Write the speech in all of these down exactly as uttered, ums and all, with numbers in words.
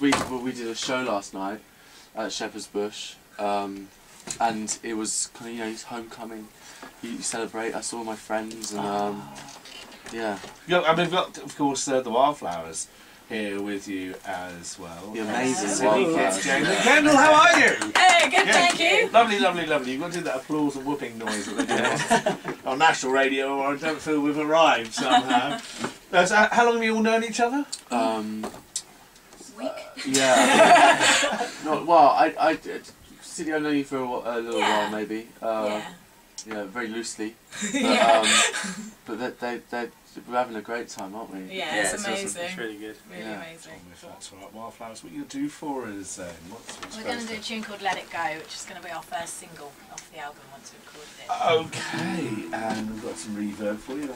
we, well, we did a show last night at Shepherd's Bush, um, and it was kind of, you know, it's homecoming. You, you celebrate. I saw my friends, and um, yeah. Yeah, I mean, we've got, of course, uh, the Wildflowers here with you as well. The amazing Siddy, Kendal. Kendal, how are you? Hey, good, yeah. Thank you. Lovely, lovely, lovely. You've got to do that applause and whooping noise that they do on, on national radio, or I don't feel we've arrived somehow. Uh, so how long have you all known each other? Um, a week. Uh, yeah. Not, well, I, I, Siddy, I know you for a, a little yeah. while, maybe. Uh, yeah. Yeah, very loosely. But, yeah. um, but they, they, they, we're having a great time, aren't we? Yeah, yeah, it's, it's amazing. Awesome. It's really good. Really yeah. amazing. If that's right, Wildflowers, what are you going to do for us? Um, what's we're going to do a tune called Let It Go, which is going to be our first single off the album once we've recorded it. Okay, and we've got some reverb for you.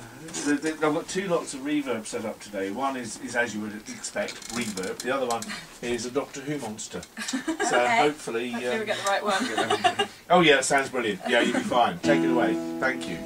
I've got two lots of reverb set up today. One is, is as you would expect, reverb. The other one is a Doctor Who monster. So okay. hopefully... Hopefully um, we get the right one. Oh yeah, sounds brilliant. Yeah, you'll be fine. Take it away. Thank you.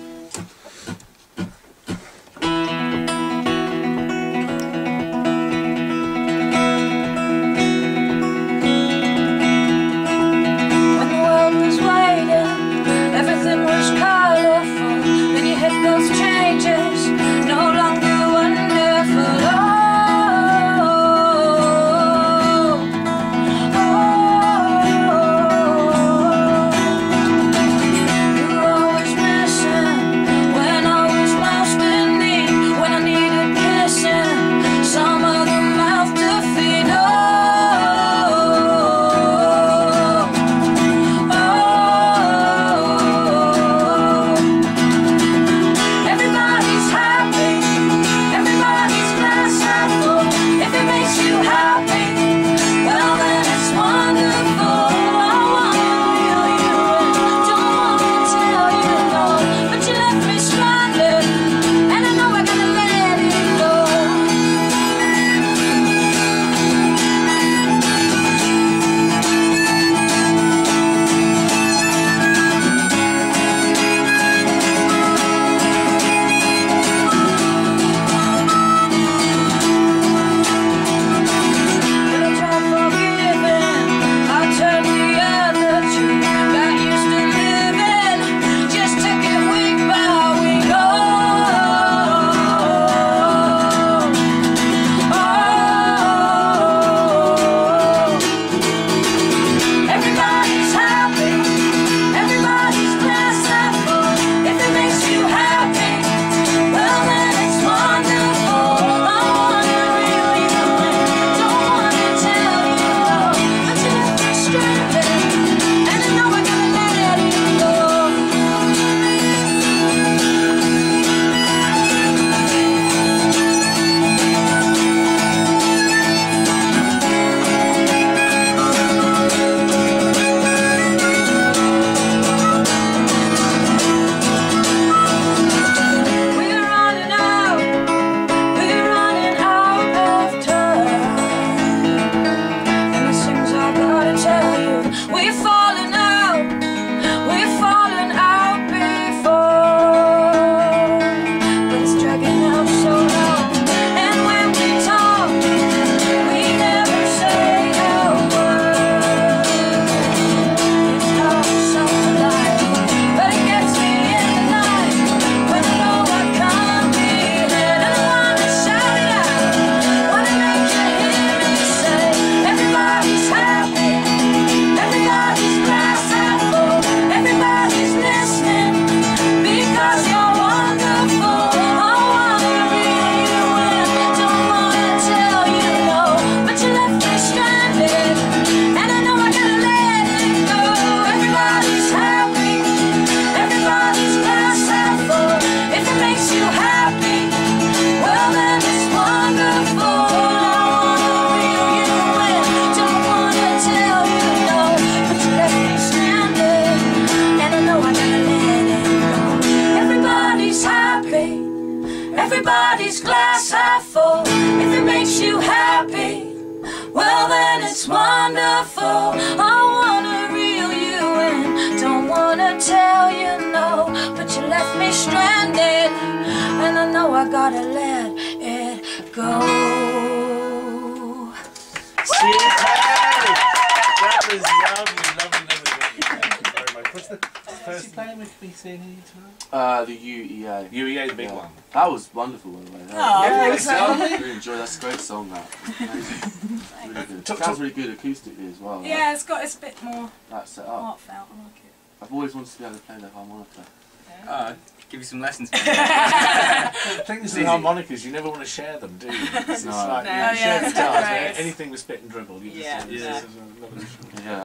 Everybody's glass half full. If it makes you happy, well then it's wonderful. I wanna reel you in, don't wanna tell you no, but you left me stranded, and I know I gotta let it go. That was lovely, lovely, lovely. Thank you very much. Is she playing with me soon any time? Uh, the U E A. U E A, the big yeah. one. That was wonderful, by the way. Oh, yeah, exactly. I really enjoyed that. That's a great song, that. Really good. It sounds really good acoustically as well. Yeah, like. It's got it's a bit more that set up. Heartfelt. I like it. I've always wanted to be able to play the harmonica. Yeah. Uh, give you some lessons. The thing is with harmonicas, you never want to share them, do you? It's no. Like, no, you yeah, share the guitars, right. Anything with spit and dribble. You yeah. Just, yeah. Just, yeah.